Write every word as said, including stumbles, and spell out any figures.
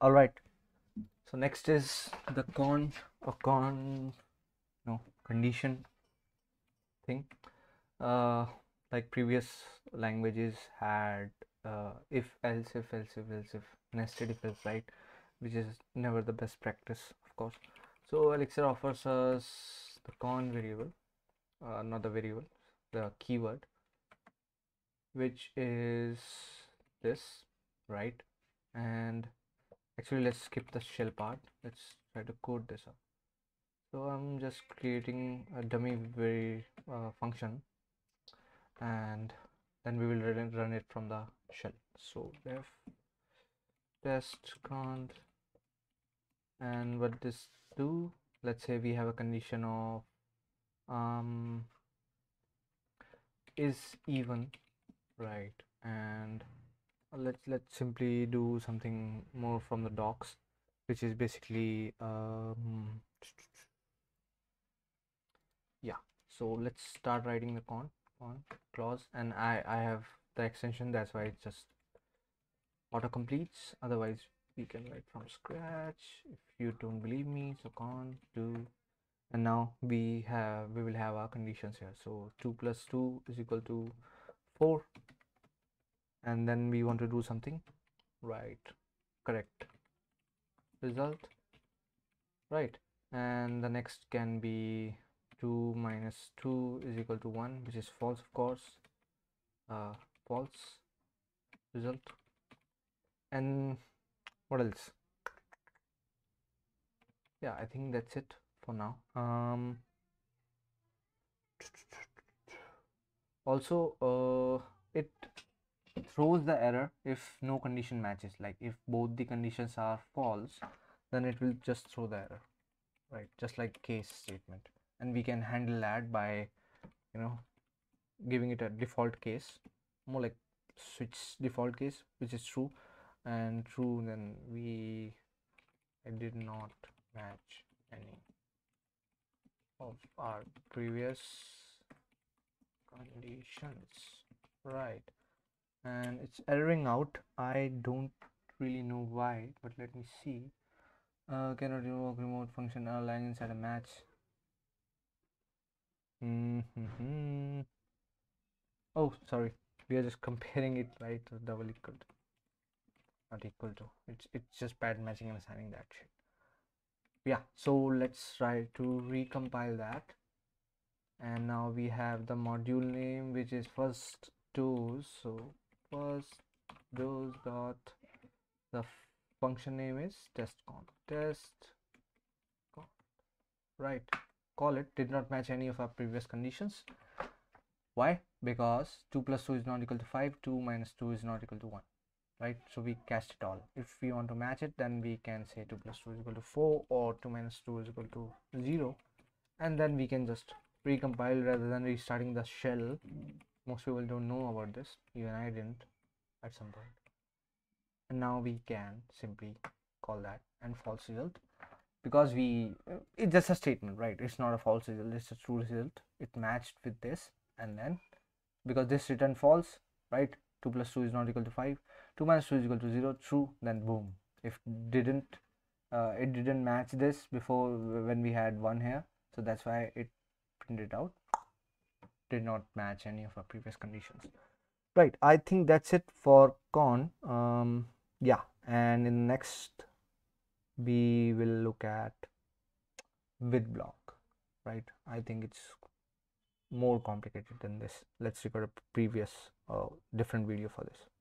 All right, so next is the con or con no condition thing. Uh, like previous languages had uh, if, else, if, else, if, else, if, nested if else, right? Which is never the best practice, of course. So Elixir offers us the con variable, uh, not the variable, the keyword, which is this, right? And actually, let's skip the shell part. Let's try to code this up. So I'm just creating a dummy very uh, function, and then we will run it from the shell. So def test con, and what this do? Let's say we have a condition of um is even, right? And let's let's simply do something more from the docs, which is basically um yeah. So let's start writing the con con clause, and I I have the extension, that's why it just auto completes. Otherwise we can write from scratch if you don't believe me. So con do, and now we have we will have our conditions here. So two plus two is equal to four. And then we want to do something, right? Correct result, right? And the next can be two minus two is equal to one, which is false, of course. Uh, false result. And what else? Yeah, I think that's it for now. Um, also, uh, it throws the error if no condition matches. Like if both the conditions are false, then it will just throw the error, right? Just like case statement. And we can handle that by, you know, giving it a default case, more like switch default case, which is true, and true. Then we I did not match any of our previous conditions, right? And it's erroring out. I don't really know why, but let me see. Uh, cannot invoke remote function align inside a match. Mm-hmm. Oh, sorry, we are just comparing it, right? So double equal to, not equal to. It's it's just bad matching and assigning that shit. Yeah. So let's try to recompile that. And now we have the module name, which is first dose. So first dose dot the function name is test con, test con, right? Call it did not match any of our previous conditions. Why? Because two plus two is not equal to five, two minus two is not equal to one, right? So we cached it all. If we want to match it, then we can say two plus two is equal to four, or two minus two is equal to zero, and then we can just recompile rather than restarting the shell. Most people don't know about this, even I didn't at some point. And now we can simply call that and false result, because we it's just a statement, right? It's not a false result, it's a true result. It matched with this, and then because this returned false, right? two plus two is not equal to five, two minus two is equal to zero, true. Then boom, if didn't uh, it didn't match this before when we had one here, so that's why it printed out did not match any of our previous conditions, right? I think that's it for con. Um, yeah, and in the next we will look at with block, right? I think it's more complicated than this. Let's record a previous uh, different video for this.